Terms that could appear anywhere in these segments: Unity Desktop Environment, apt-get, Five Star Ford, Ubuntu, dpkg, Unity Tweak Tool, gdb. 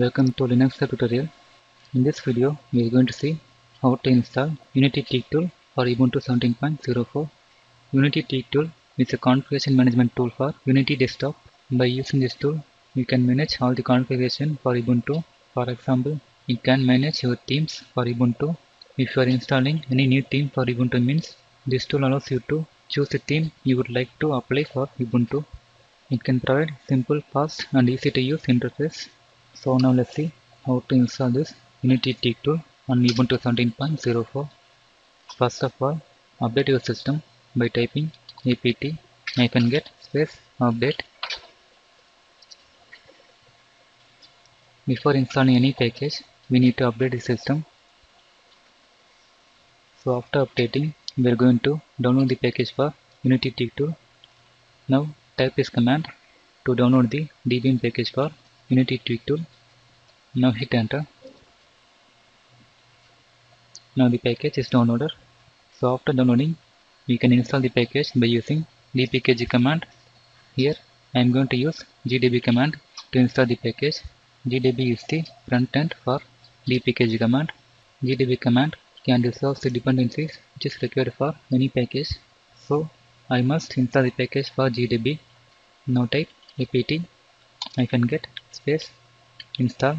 Welcome to Linux tutorial. In this video, we are going to see how to install Unity Tweak Tool for Ubuntu 17.04. Unity Tweak Tool is a configuration management tool for Unity desktop. By using this tool, you can manage all the configuration for Ubuntu. For example, you can manage your themes for Ubuntu. If you are installing any new theme for Ubuntu means, this tool allows you to choose a theme you would like to apply for Ubuntu. It can provide simple, fast and easy to use interface. So now let's see how to install this Unity Tweak Tool on Ubuntu 17.04. First of all, update your system by typing apt-get update. Before installing any package, we need to update the system. So after updating, we are going to download the package for Unity Tweak Tool. Now type this command to download the dpkg package for Unity Tweak Tool. Now hit enter. Now the package is downloaded. So after downloading, we can install the package by using dpkg command. Here I am going to use gdb command to install the package. Gdb is the front end for dpkg command. Gdb command can resolve the dependencies which is required for any package. So I must install the package for gdb. Now type apt-get install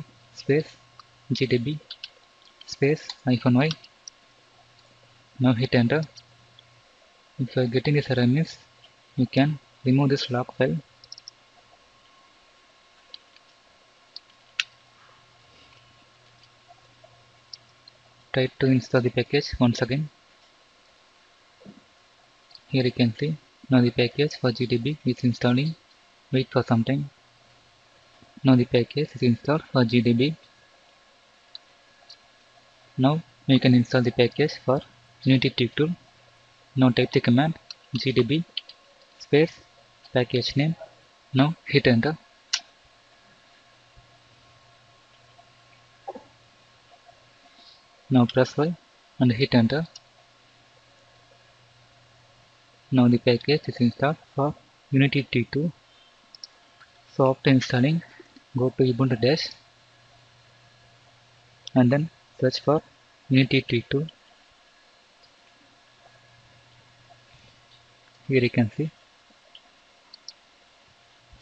gdb -y. Now hit enter. If you are getting this error means, you can remove this log file. Try to install the package once again. Here you can see now the package for gdb is installing. Wait for some time. Now the package is installed for gdb. Now we can install the package for Unity Tweak Tool. Now type the command gdb package name. Now hit enter. Now press Y and hit enter. Now the package is installed for Unity Tweak Tool. So after installing, go to Ubuntu dash and then search for Unity Tweak Tool. Here you can see.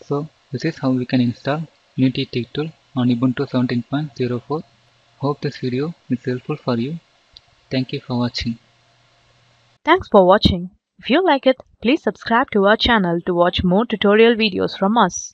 So this is how we can install Unity Tweak Tool on Ubuntu 17.04. Hope this video is helpful for you. Thank you for watching. Thanks for watching. If you like it, please subscribe to our channel to watch more tutorial videos from us.